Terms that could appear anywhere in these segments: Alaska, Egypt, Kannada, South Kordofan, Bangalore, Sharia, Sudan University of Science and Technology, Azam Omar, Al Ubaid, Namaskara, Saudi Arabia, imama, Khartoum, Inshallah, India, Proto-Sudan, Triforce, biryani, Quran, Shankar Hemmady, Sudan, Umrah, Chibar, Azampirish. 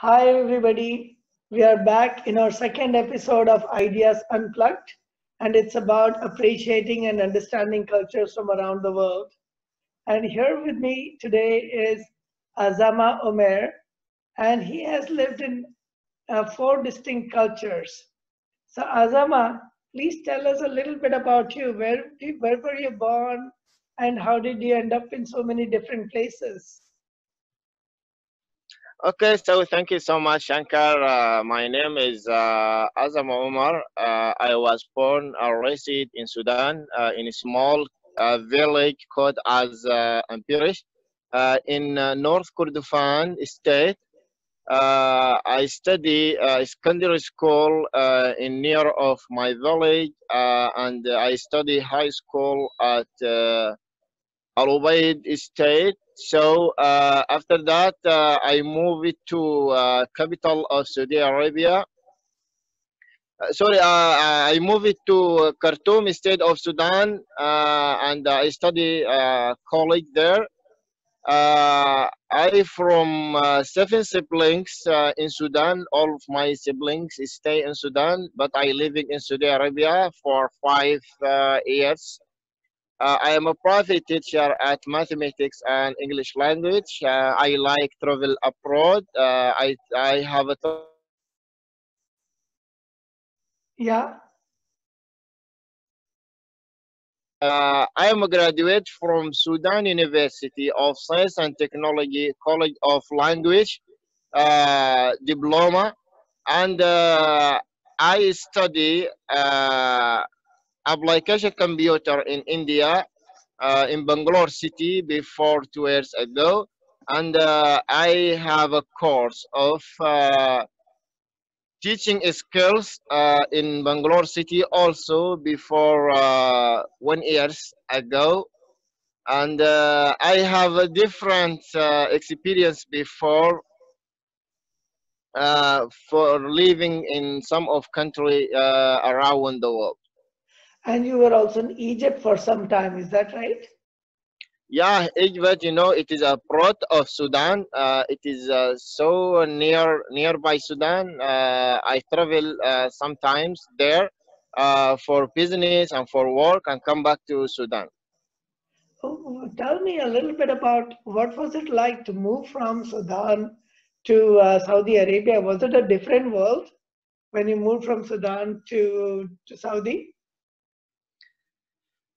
Hi everybody, we are back in our second episode of Ideas Unplugged, and it's about appreciating and understanding cultures from around the world. And here with me today is Azam Omar, and he has lived in four distinct cultures. So Azam, please tell us a little bit about you. Where were you born and how did you end up in so many different places? Okay, so thank you so much, Shankar. My name is Azam Omar. I was born and raised in Sudan in a small village called Azampirish in North Kordofan state. I study secondary school in near of my village, and I study high school at Al Ubaid state. So after that, I moved to capital of Saudi Arabia. I moved to Khartoum, state of Sudan, and I study college there. I from seven siblings in Sudan. All of my siblings stay in Sudan, but I living in Saudi Arabia for 5 years. I am a private teacher at mathematics and English language. I like travel abroad. I have a... Yeah. I am a graduate from Sudan University of Science and Technology, College of Language, diploma, and I study application computer in India, in Bangalore city before 2 years ago. And I have a course of teaching skills in Bangalore city also before 1 years ago. And I have a different experience before for living in some of country around the world. And you were also in Egypt for some time, is that right? Yeah, Egypt, you know, it is a part of Sudan. It is so nearby Sudan. I travel sometimes there for business and for work and come back to Sudan. Oh, tell me a little bit about what was it like to move from Sudan to Saudi Arabia? Was it a different world when you moved from Sudan to Saudi?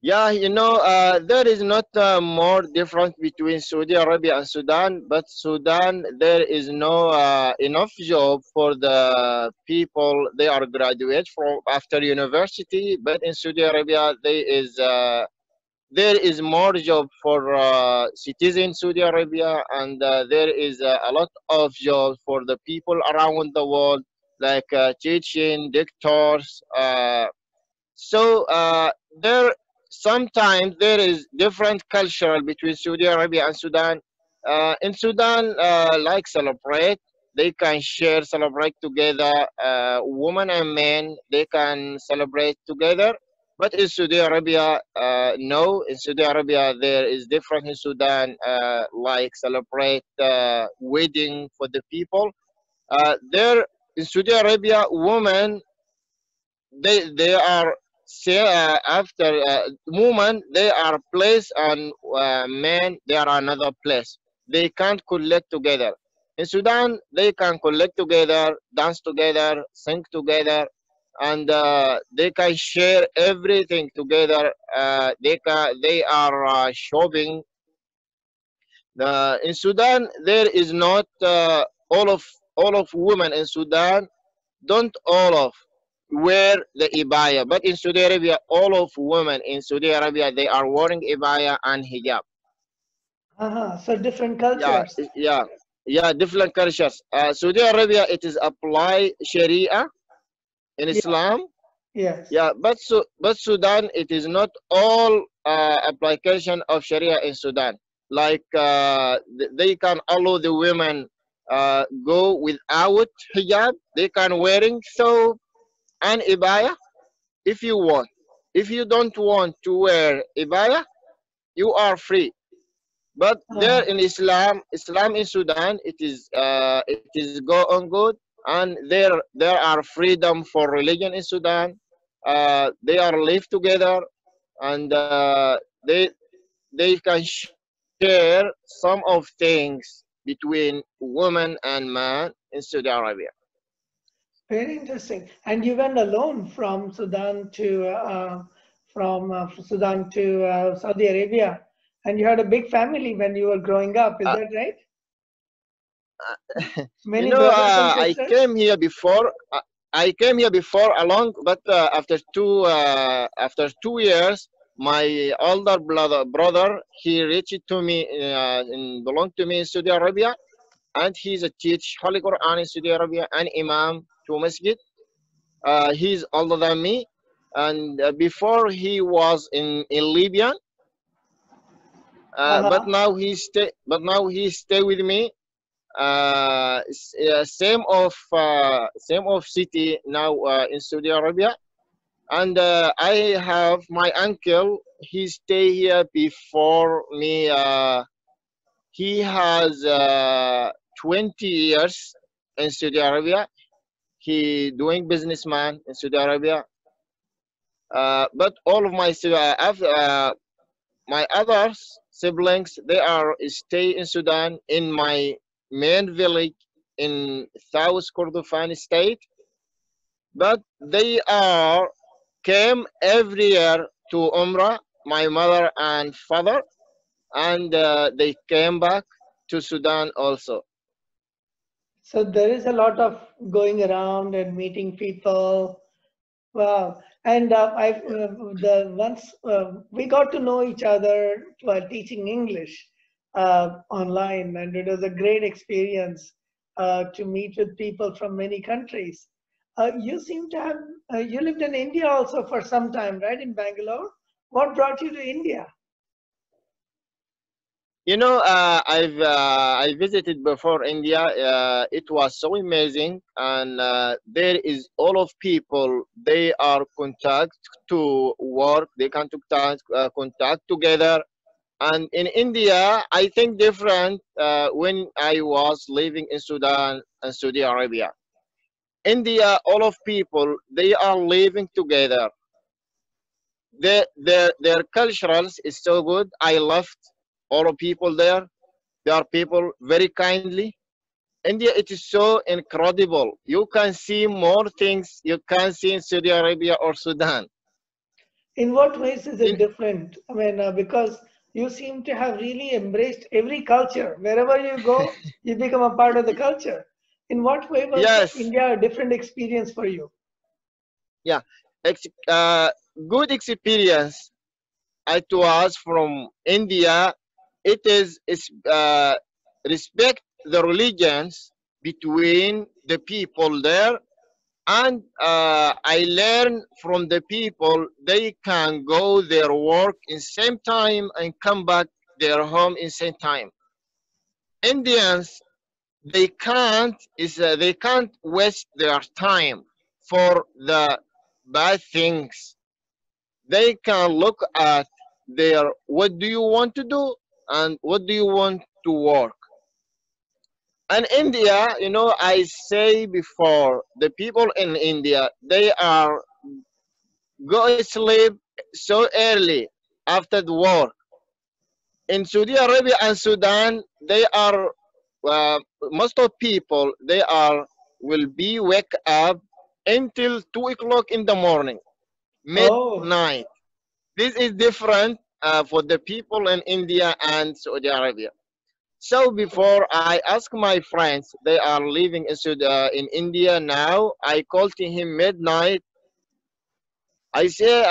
Yeah, you know, there is not more difference between Saudi Arabia and Sudan, but Sudan, there is no enough job for the people. They are graduate from after university, but in Saudi Arabia, there is more job for citizens Saudi Arabia, and there is a lot of jobs for the people around the world, like teaching, doctors. Sometimes there is different culture between Saudi Arabia and Sudan. In Sudan, like celebrate, they can celebrate together. Women and men, they can celebrate together. But in Saudi Arabia, no. In Saudi Arabia, there is different in Sudan, like celebrate wedding for the people. There in Saudi Arabia, women, they are. So after women, they are placed, and men, they are another place. They can't collect together. In Sudan, they can collect together, dance together, sing together, and they can share everything together. They are shopping. In Sudan, there is not all of women in Sudan. Don't all of. Wear the abaya, but in Saudi Arabia, all of women in Saudi Arabia, they are wearing abaya and hijab. So different cultures. Yeah, different cultures. Saudi Arabia, it is apply Sharia in Islam. Yes. Yeah, but Sudan, it is not all application of Sharia in Sudan. Like they can allow the women go without hijab. They can wearing so. And abaya, if you want. If you don't want to wear abaya, you are free. But there in Islam in Sudan, it is go on good, and there are freedom for religion in Sudan. They are live together, and they can share some of things between woman and man in Saudi Arabia. Very interesting. And you went alone from Sudan to Saudi Arabia, and you had a big family when you were growing up. Is that right? Many I came here before along, but after 2 years, my older brother, he reached to me and belonged to me in Saudi Arabia, and he's a teach Holy Quran in Saudi Arabia and Imam to Masjid. He's older than me, and before he was in Libya, but now he stay with me. Same of city now in Saudi Arabia. And I have my uncle, he stayed here before me. He has 20 years in Saudi Arabia. He doing businessman in Saudi Arabia. But all of my other siblings, they are stay in Sudan in my main village in South Kordofan state. But they are came every year to Umrah, my mother and father, and they came back to Sudan also. So there is a lot of going around and meeting people. Wow. And once we got to know each other while teaching English online, and it was a great experience to meet with people from many countries. You seem to have, you lived in India also for some time, right, in Bangalore? What brought you to India? You know, I visited before India. It was so amazing, and there is all of people. They are contact to work. They can contact together. And in India, I think different when I was living in Sudan and Saudi Arabia. India, all of people, they are living together. Their culturals is so good. I loved all of people there. They are people very kindly. India, it is so incredible. You can see more things you can see in Saudi Arabia or Sudan. In what ways is it different? I mean, because you seem to have really embraced every culture. Wherever you go, you become a part of the culture. In what way was India a different experience for you? Yeah, good experience. It was from India. It is respect the religions between the people there, and I learn from the people. They can go their work in same time and come back their home in same time. Indians, they can't waste their time for the bad things. They can look at their what do you want to do and what do you want to work. And India, you know, I say before, the people in India, they are go to sleep so early after the work. In Saudi Arabia and Sudan, they are most of people, they are will be wake up until 2 o'clock in the morning, midnight. Oh. This is different for the people in India and Saudi Arabia. So before I ask my friends, they are living in India now. I called to him midnight. I say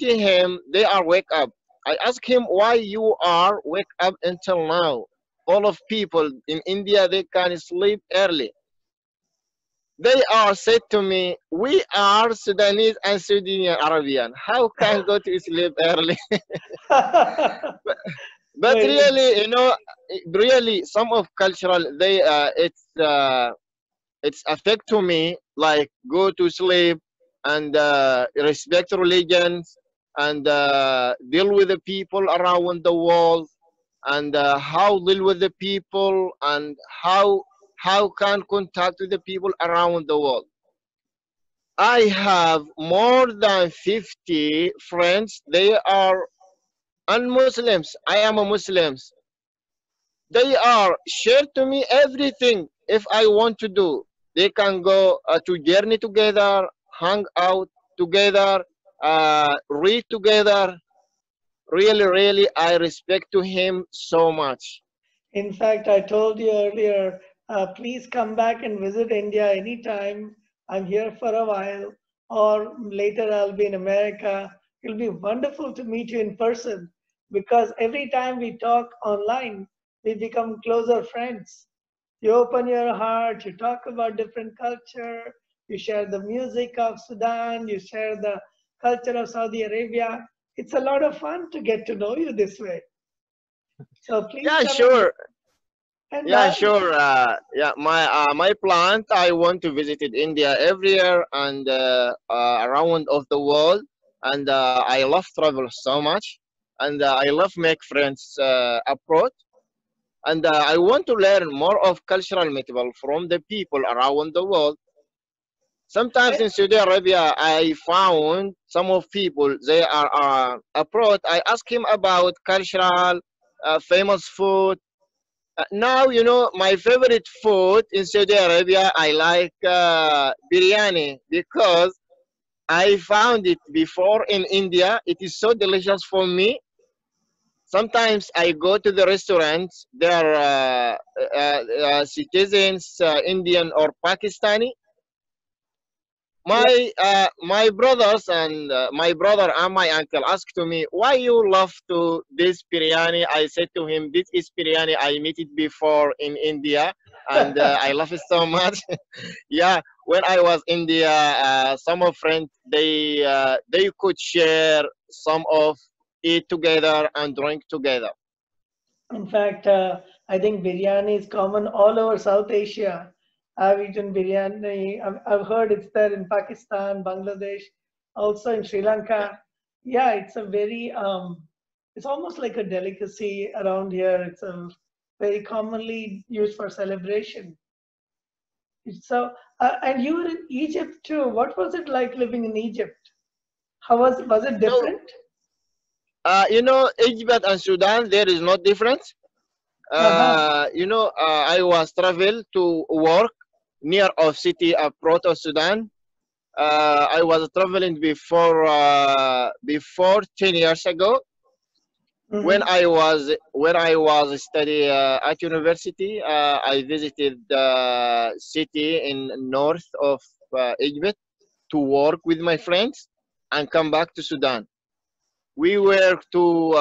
to him, they are wake up. I ask him why you are wake up until now. All of people in India, they can sleep early. They are said to me, we are Sudanese and Saudi Arabian. How can go to sleep early? but really, you know, really some of cultural, they it's affect to me, like go to sleep and respect religions and deal with the people around the world. and how deal with the people, and how can contact with the people around the world. I have more than 50 friends. They are un-Muslims. I am a Muslim. They are share to me everything if I want to do. They can go to journey together, hang out together, read together. Really, really, I respect to him so much. In fact, I told you earlier, please come back and visit India anytime. I'm here for a while, or later I'll be in America. It'll be wonderful to meet you in person, because every time we talk online, we become closer friends. You open your heart, you talk about different culture, you share the music of Sudan, you share the culture of Saudi Arabia. It's a lot of fun to get to know you this way. So please. Yeah, sure. And yeah, sure. Yeah, my plant, I want to visit India every year and around of the world. And I love travel so much. And I love make friends abroad. And I want to learn more of cultural material from the people around the world. Sometimes in Saudi Arabia, I found some of people, they are abroad. I ask him about cultural, famous food. Now, you know, my favorite food in Saudi Arabia, I like biryani, because I found it before in India. It is so delicious for me. Sometimes I go to the restaurants, there are citizens, Indian or Pakistani. My brothers and my brother and my uncle asked to me, why you love to this biryani? I said to him, this is biryani. I met it before in India, and I love it so much. Yeah, when I was in India, some of friends, they could share some of eat together and drink together. In fact, I think biryani is common all over South Asia. I've eaten biryani. I've heard it's there in Pakistan, Bangladesh, also in Sri Lanka. Yeah, it's a very, it's almost like a delicacy around here. It's very commonly used for celebration. So, and you were in Egypt too. What was it like living in Egypt? How was it different? You know, Egypt and Sudan, there is no difference. You know, I was traveled to work near of city of Proto-Sudan. I was traveling before 10 years ago, mm-hmm. when I was studying at university. I visited the city in north of Egypt to work with my friends and come back to Sudan. We were to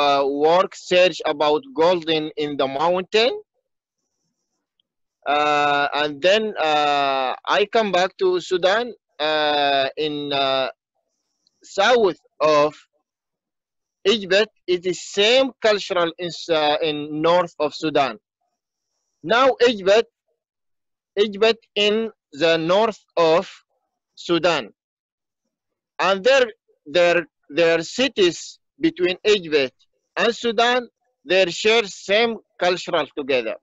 search about gold in the mountain. And then I come back to Sudan in south of Egypt. It is same cultural in north of Sudan. Now Egypt in the north of Sudan. And their cities between Egypt and Sudan, they share same cultural together.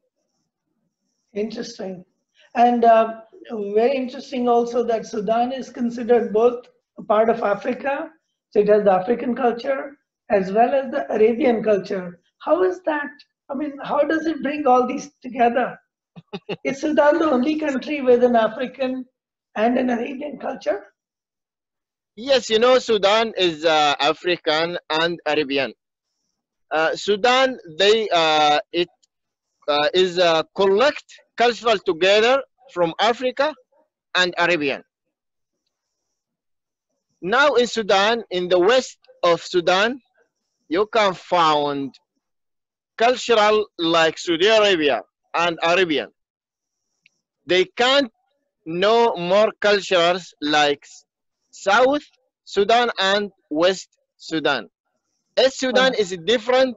Interesting. And very interesting also that Sudan is considered both a part of Africa, so it has the African culture as well as the Arabian culture. How is that? I mean, how does it bring all these together? Is Sudan the only country with an African and an Arabian culture? Yes, you know, Sudan is African and Arabian. Sudan, it collect cultural together from Africa and Arabian. Now in Sudan, in the west of Sudan, you can find cultural like Saudi Arabia and Arabian. They can't know more cultures like South Sudan and West Sudan. East Sudan is different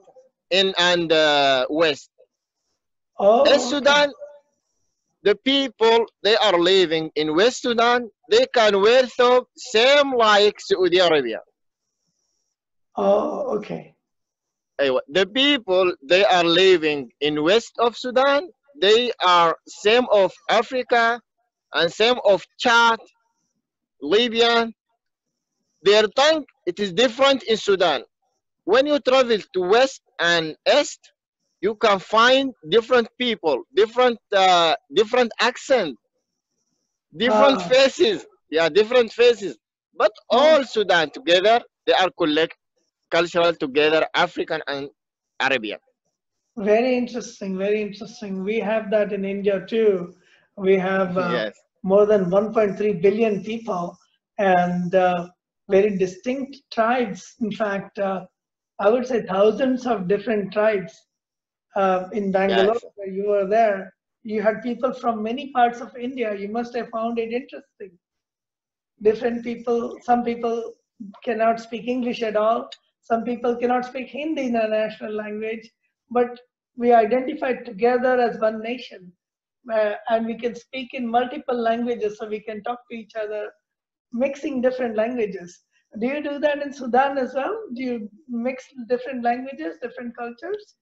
in and West. East Sudan, the people, they are living in West Sudan. They can wear so same like Saudi Arabia. Oh, okay. the people, they are living in west of Sudan. They are same of Africa and same of Chad, Libya. Their tongue, it is different in Sudan. When you travel to west and east, you can find different people, different accent, different faces. Yeah, different faces. But all Sudan together, they are collect cultural together, African and Arabian. Very interesting, very interesting. We have that in India too. We have more than 1.3 billion people and very distinct tribes. In fact, I would say thousands of different tribes. In Bangalore, where you were there, you had people from many parts of India. You must have found it interesting. Different people, some people cannot speak English at all. Some people cannot speak Hindi in our national language, but we identified together as one nation, and we can speak in multiple languages, so we can talk to each other, mixing different languages. Do you do that in Sudan as well? Do you mix different languages, different cultures?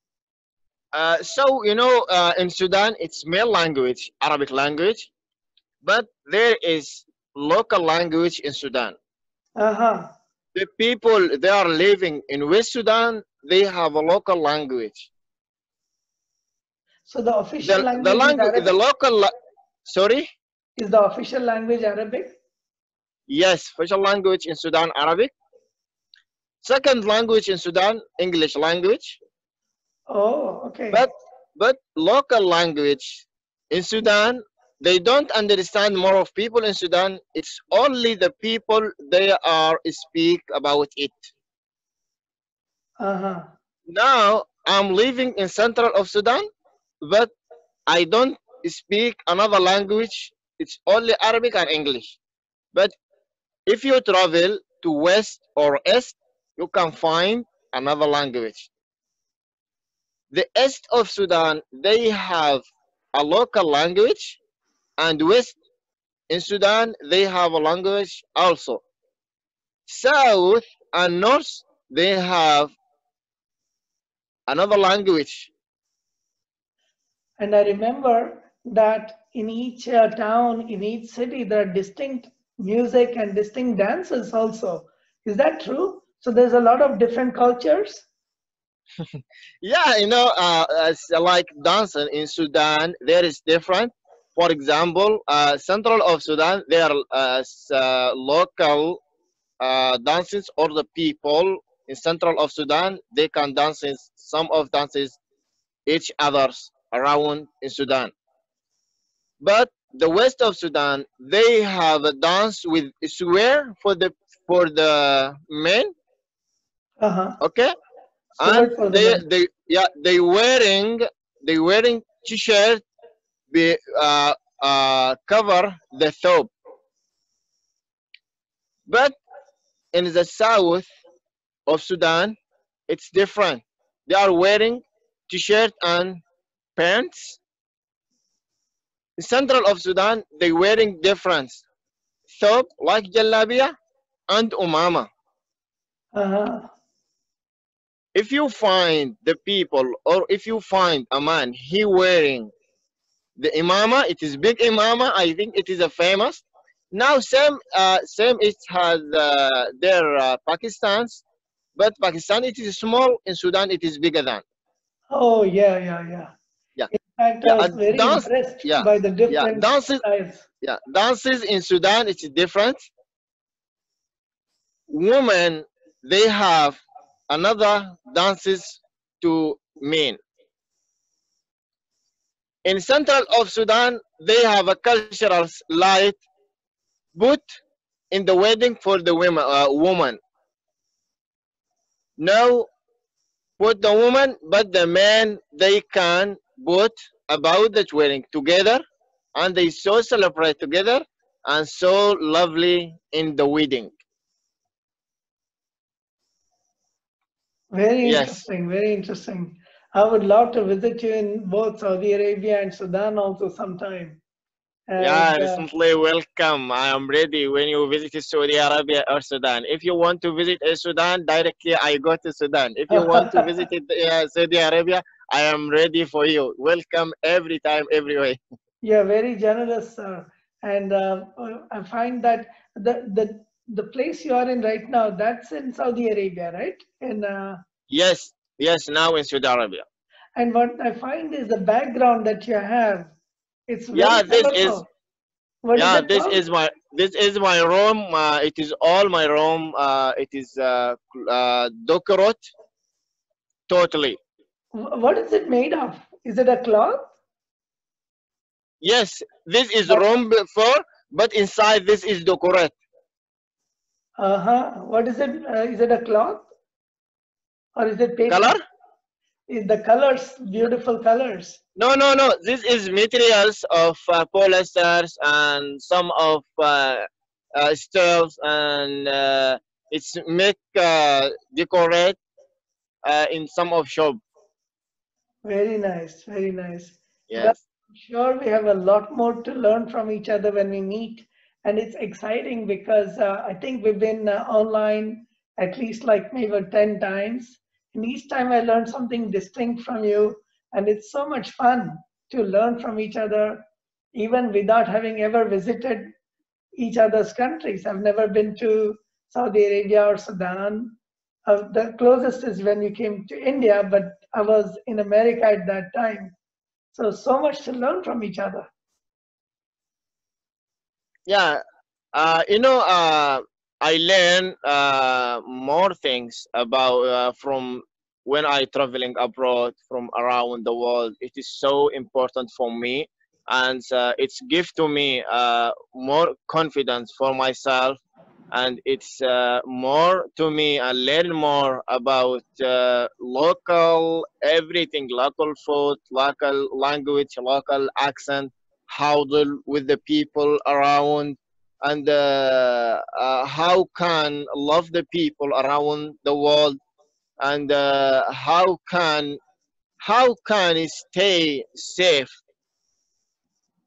So, you know, in Sudan, it's main language, Arabic language, but there is local language in Sudan. The people, they are living in West Sudan, they have a local language. So the official language, the local, sorry? Is the official language Arabic? Yes, official language in Sudan, Arabic. Second language in Sudan, English language. Oh, okay. But local language in Sudan, they don't understand more of people in Sudan. It's only the people they are speak about it. Now I'm living in central of Sudan, but I don't speak another language. It's only Arabic and English. But if you travel to west or east, you can find another language. The east of Sudan, they have a local language, and west in Sudan, they have a language also. South and north, they have another language. And I remember that in each town, in each city, there are distinct music and distinct dances also. Is that true? So there's a lot of different cultures? Yeah, you know, like dancing in Sudan, there is different. For example, central of Sudan, there are local dances, or the people in central of Sudan, they can dance some of dances each others around in Sudan. But the west of Sudan, they have a dance with swear for the men. Okay. And they wearing t-shirt, cover the top. But in the south of Sudan, it's different. They are wearing t-shirt and pants. In central of Sudan, they wearing different top, like jalabiya and umama. If you find the people, or if you find a man, he wearing the imama, it is big imama, I think it is a famous. Now same it has their Pakistan's, but Pakistan it is small, in Sudan it is bigger than. Oh yeah, yeah, yeah. Yeah. In fact, I was very impressed by the different styles. Yeah, dances in Sudan, it's different. Women, they have another dances to men. In central of Sudan, they have a cultural light put in the wedding for the women, woman. Now, put the woman, but the man, they can put about that wedding together, and they so celebrate together, and so lovely in the wedding. Very interesting, very interesting. I would love to visit you in both Saudi Arabia and Sudan also sometime. Yeah, recently welcome. I am ready when you visit Saudi Arabia or Sudan. If you want to visit Sudan, directly I go to Sudan. If you want to visit Saudi Arabia, I am ready for you. Welcome every time, every way. You're very generous, sir. And I find that the place you are in right now, that's in Saudi Arabia, right? And yes, now in Saudi Arabia. And what I find is the background that you have. It's this is my room. It is all my room. It is decorate totally. What is it made of? Is it a cloth? Yes, this is room before, but inside this is decorate. What is it? Is it a cloth or is it paper? Color? Is the colors beautiful colors? No. This is materials of polyesters and some of stuffs, and it's make decorate in some of shop. Very nice, very nice. Yes. But I'm sure we have a lot more to learn from each other when we meet. And it's exciting because I think we've been online at least like maybe 10 times. And each time I learned something distinct from you. And it's so much fun to learn from each other, even without having ever visited each other's countries. I've never been to Saudi Arabia or Sudan. The closest is when you came to India, but I was in America at that time. So much to learn from each other. Yeah, I learn more things about from when I traveling abroad from around the world. It is so important for me, and it's give to me more confidence for myself, and it's more to me. I learn more about local everything, local food, local language, local accent, how deal with the people around, and how can love the people around the world, and how can it stay safe.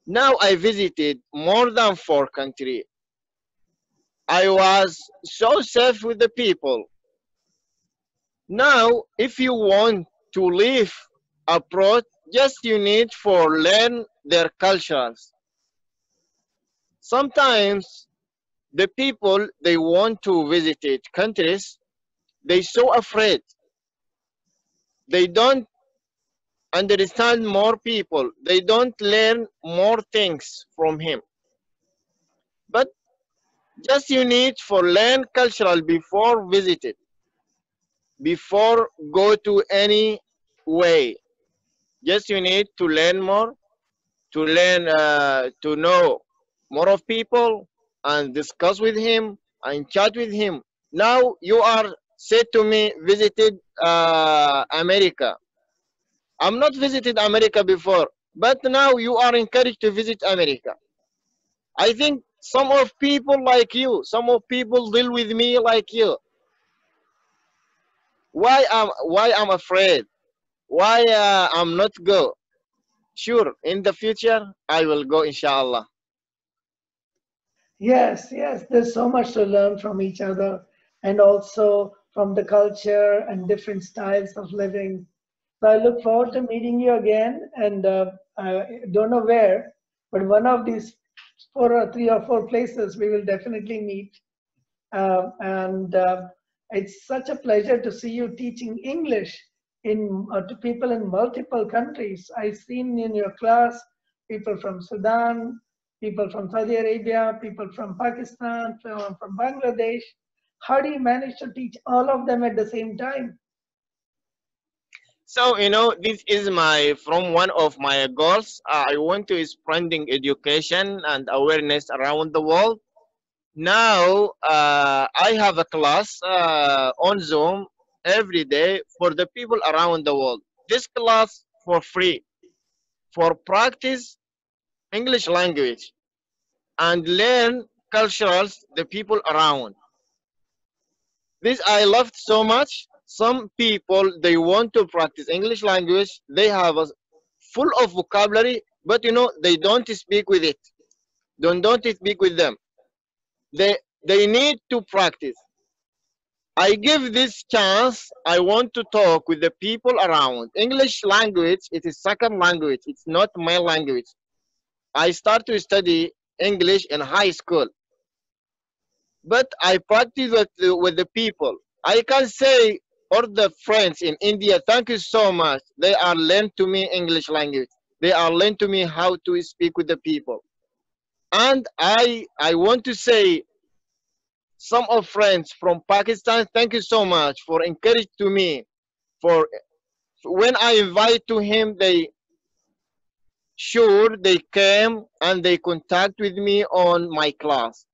Now I visited more than 4 countries. I was so safe with the people. Now, if you want to live abroad, just you need for learn their cultures. Sometimes the people, they want to visit countries, they so afraid. They don't understand more people. They don't learn more things from him. But just you need for learn cultural before visited, before go to any way. Just you need to learn more, to learn to know more of people and discuss with him and chat with him. Now you are said to me visited America. I'm not visited America before, but now you are encouraged to visit America. I think some of people like you, some of people deal with me like you. Why I'm afraid? Why I'm not go? Sure, in the future I will go, inshallah. Yes, there's so much to learn from each other, and also from the culture and different styles of living. So I look forward to meeting you again, and I don't know where, but one of these 3 or 4 places we will definitely meet. It's such a pleasure to see you teaching English to people in multiple countries. I've seen in your class people from Sudan, people from Saudi Arabia, people from Pakistan, from Bangladesh. How do you manage to teach all of them at the same time? So, this is one of my goals. I want to spreading education and awareness around the world. Now, I have a class on Zoom every day for the people around the world. This class for free, for practice English language and learn cultures, the people around. This I loved so much. Some people, they want to practice English language. They have a full of vocabulary, but they don't speak with it. Don't speak with them. They need to practice. I give this chance. I want to talk with the people around. English language, it is second language. It's not my language. I start to study English in high school. But I practice with the people. I can say all the friends in India, thank you so much. They are learned to me English language. They are learned to me how to speak with the people. And I want to say some of friends from Pakistan, thank you so much for encouraging to me. For when I invite to him, they sure they came and they contact with me on my class.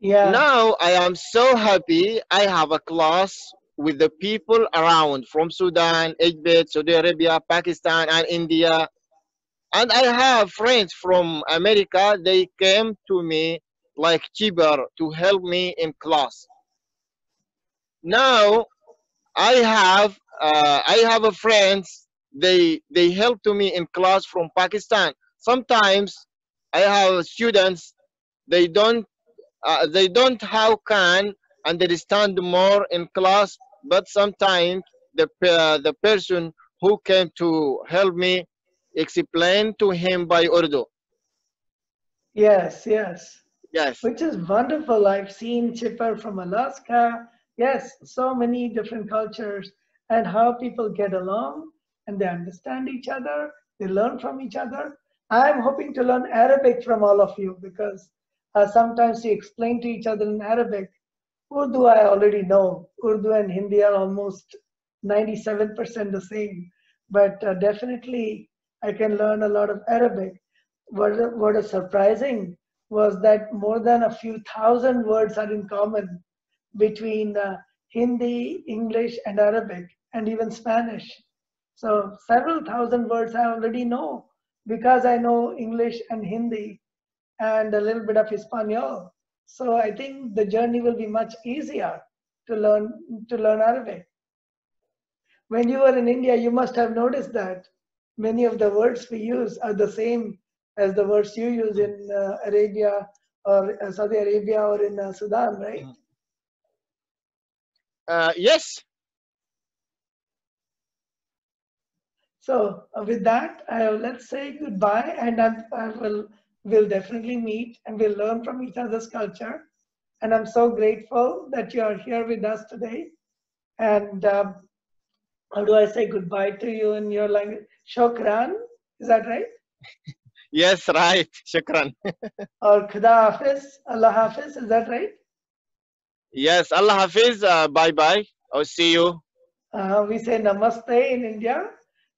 Yeah. Now I am so happy. I have a class with the people around from Sudan, Egypt, Saudi Arabia, Pakistan, and India. And I have friends from America. They came to me like Chibar to help me in class. Now I have a friends. They help to me in class from Pakistan. Sometimes I have students. They don't how can understand more in class, but sometimes the person who came to help me explain to him by Urdu. Yes, yes. Yes. Which is wonderful. I've seen Chibar from Alaska. Yes, so many different cultures and how people get along and they understand each other. They learn from each other. I'm hoping to learn Arabic from all of you because sometimes you explain to each other in Arabic. Urdu I already know. Urdu and Hindi are almost 97% the same. But definitely I can learn a lot of Arabic. What is surprising was that more than a few thousand words are in common between Hindi, English, and Arabic, and even Spanish. So several thousand words I already know because I know English and Hindi, and a little bit of Espanol. So I think the journey will be much easier to learn Arabic. When you were in India, you must have noticed that many of the words we use are the same as the words you use in Arabia or Saudi Arabia or in Sudan, right? Yes. So with that, let's say goodbye, and we'll definitely meet and we'll learn from each other's culture. And I'm so grateful that you are here with us today. And how do I say goodbye to you in your language? Shukran, is that right? Yes, right, shukran. Or khuda hafiz, Allah hafiz, is that right? Yes, Allah hafiz, bye-bye, I'll see you. We say namaste in India.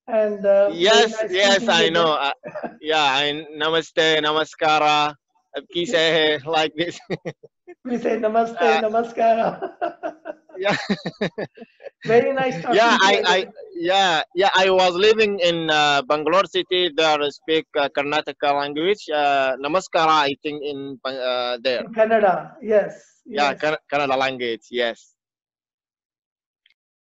And yes, nice yes, I know. Yeah, namaste, namaskara, like this. We say namaste, namaskara. Yeah. Very nice talking. Yeah, I was living in Bangalore city. There speak Karnataka language. Namaskara, I think in there. In Kannada, yes. Yeah, yes. Kannada language, yes.